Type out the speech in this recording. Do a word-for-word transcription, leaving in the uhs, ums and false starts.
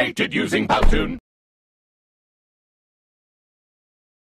created using Powtoon.